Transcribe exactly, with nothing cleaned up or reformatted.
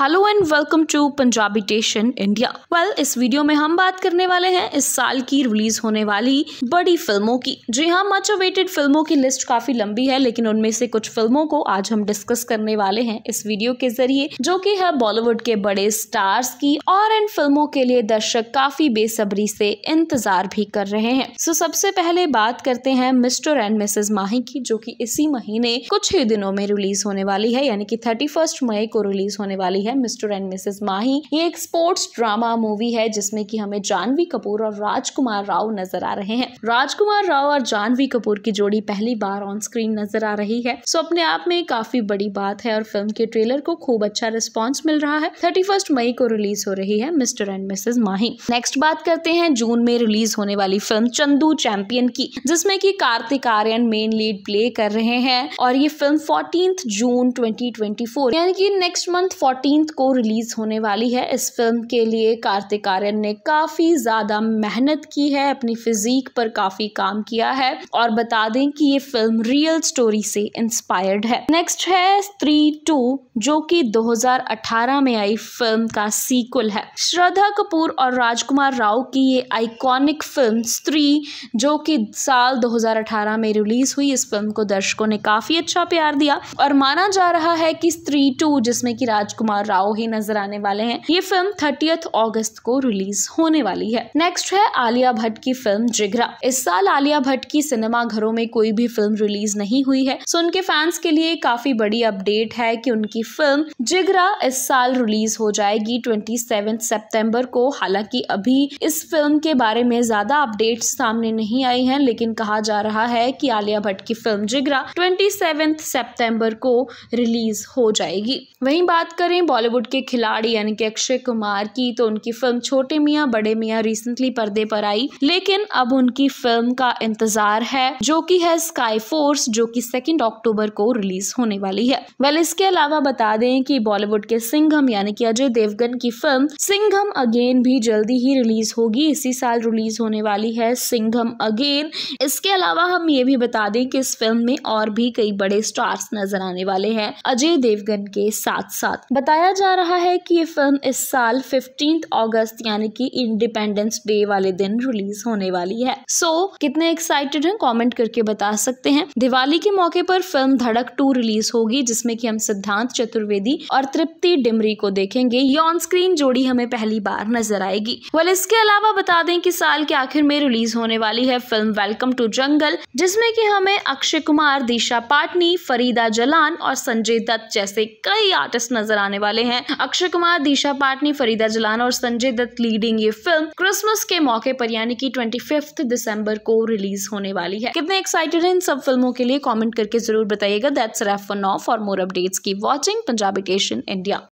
Hello and welcome to Punjabi station India. Well इस video में हम बात करने वाले हैं इस साल की रिलीज होने वाली बड़ी फिल्मों की। जी हाँ, मच अवेटेड फिल्मों की लिस्ट काफी लंबी है, लेकिन उनमें से कुछ फिल्मों को आज हम डिस्कस करने वाले हैं इस वीडियो के जरिए, जो कि है बॉलीवुड के बड़े स्टार्स की, और इन फिल्मों के लिए दर्शक काफी बेसब्री से इंतजार भी कर रहे हैं। सो सबसे पहले बात करते हैं मिस्टर एंड मिसेज माही की, जो की इसी महीने कुछ ही दिनों में रिलीज होने वाली है, यानी की थर्टी फर्स्ट मई को रिलीज होने वाली है है मिस्टर एंड मिसेज माही। ये एक स्पोर्ट्स ड्रामा मूवी है जिसमें कि हमें जानवी कपूर और राजकुमार राव नजर आ रहे हैं। राजकुमार राव और जानवी कपूर की जोड़ी पहली बार ऑन स्क्रीन नजर आ रही है, सो अपने आप में काफी बड़ी बात है और फिल्म के ट्रेलर को खूब अच्छा रिस्पांस मिल रहा है। इकतीस मई को रिलीज हो रही है mister and missus Mahi. Next बात करते हैं जून में रिलीज होने वाली फिल्म चंदू चैंपियन की, जिसमें की Kartik Aaryan main lead play कर रहे हैं, और ये फिल्म चौदह जून दो हज़ार चौबीस यानी कि नेक्स्ट मंथ चौदह को रिलीज होने वाली है। इस फिल्म के लिए कार्तिक आर्यन ने काफी ज्यादा मेहनत की है, अपनी फिजिक पर काफी काम किया है, और बता दें कि ये फिल्म रियल स्टोरी से इंस्पायर्ड है। नेक्स्ट है स्त्री टू, जो कि दो हज़ार अठारह में आई फिल्म का सीक्वल है। श्रद्धा कपूर और राजकुमार राव की ये आइकॉनिक फिल्म स्त्री, जो कि साल दो हज़ार अठारह में रिलीज हुई, इस फिल्म को दर्शकों ने काफी अच्छा प्यार दिया, और माना जा रहा है कि स्त्री टू, जिसमें कि राजकुमार राव ही नजर आने वाले हैं, ये फिल्म तीस अगस्त को रिलीज होने वाली है। नेक्स्ट है आलिया भट्ट की फिल्म जिगरा। इस साल आलिया भट्ट की सिनेमा घरों में कोई भी फिल्म रिलीज नहीं हुई है, सो उनके फैंस के लिए काफी बड़ी अपडेट है कि उनकी फिल्म जिगरा इस साल रिलीज हो जाएगी सत्ताईस सितंबर को। हालांकि अभी इस फिल्म के बारे में ज्यादा अपडेट सामने नहीं आई है, लेकिन कहा जा रहा है कि आलिया भट्ट की फिल्म जिगरा सत्ताईस सितंबर को रिलीज हो जाएगी। वहीं बात करें बॉलीवुड के खिलाड़ी यानी कि अक्षय कुमार की, तो उनकी फिल्म छोटे मियां बड़े मियां रिसेंटली पर्दे पर आई, लेकिन अब उनकी फिल्म का इंतजार है, जो कि है स्काई फोर्स, जो कि दो अक्टूबर को रिलीज होने वाली है। वेल इसके अलावा बता दें कि बॉलीवुड के सिंघम यानी कि अजय देवगन की फिल्म सिंघम अगेन भी जल्दी ही रिलीज होगी। इसी साल रिलीज होने वाली है सिंघम अगेन। इसके अलावा हम ये भी बता दें कि इस फिल्म में और भी कई बड़े स्टार्स नजर आने वाले हैं अजय देवगन के साथ साथ। बता बताया जा रहा है कि ये फिल्म इस साल पंद्रह अगस्त यानी कि इंडिपेंडेंस डे वाले दिन रिलीज होने वाली है। सो so, कितने एक्साइटेड हैं कमेंट करके बता सकते हैं। दिवाली के मौके पर फिल्म धड़क टू रिलीज होगी, जिसमें कि हम सिद्धांत चतुर्वेदी और तृप्ति डिमरी को देखेंगे। ये ऑन स्क्रीन जोड़ी हमें पहली बार नजर आएगी। वेल इसके अलावा बता दें कि साल के आखिर में रिलीज होने वाली है फिल्म वेलकम टू जंगल, जिसमें कि हमें अक्षय कुमार, दिशा पाटनी, फरीदा जलाल और संजय दत्त जैसे कई आर्टिस्ट नजर आने वाले हैं। अक्षय कुमार, दिशा पाटनी, फरीदा जलाल और संजय दत्त लीडिंग ये फिल्म क्रिसमस के मौके पर यानी कि पच्चीस दिसंबर को रिलीज होने वाली है। कितने एक्साइटेड हैं इन सब फिल्मों के लिए कमेंट करके जरूर बताइएगा। That's wrap for now. For more updates keep watching Punjabi station India.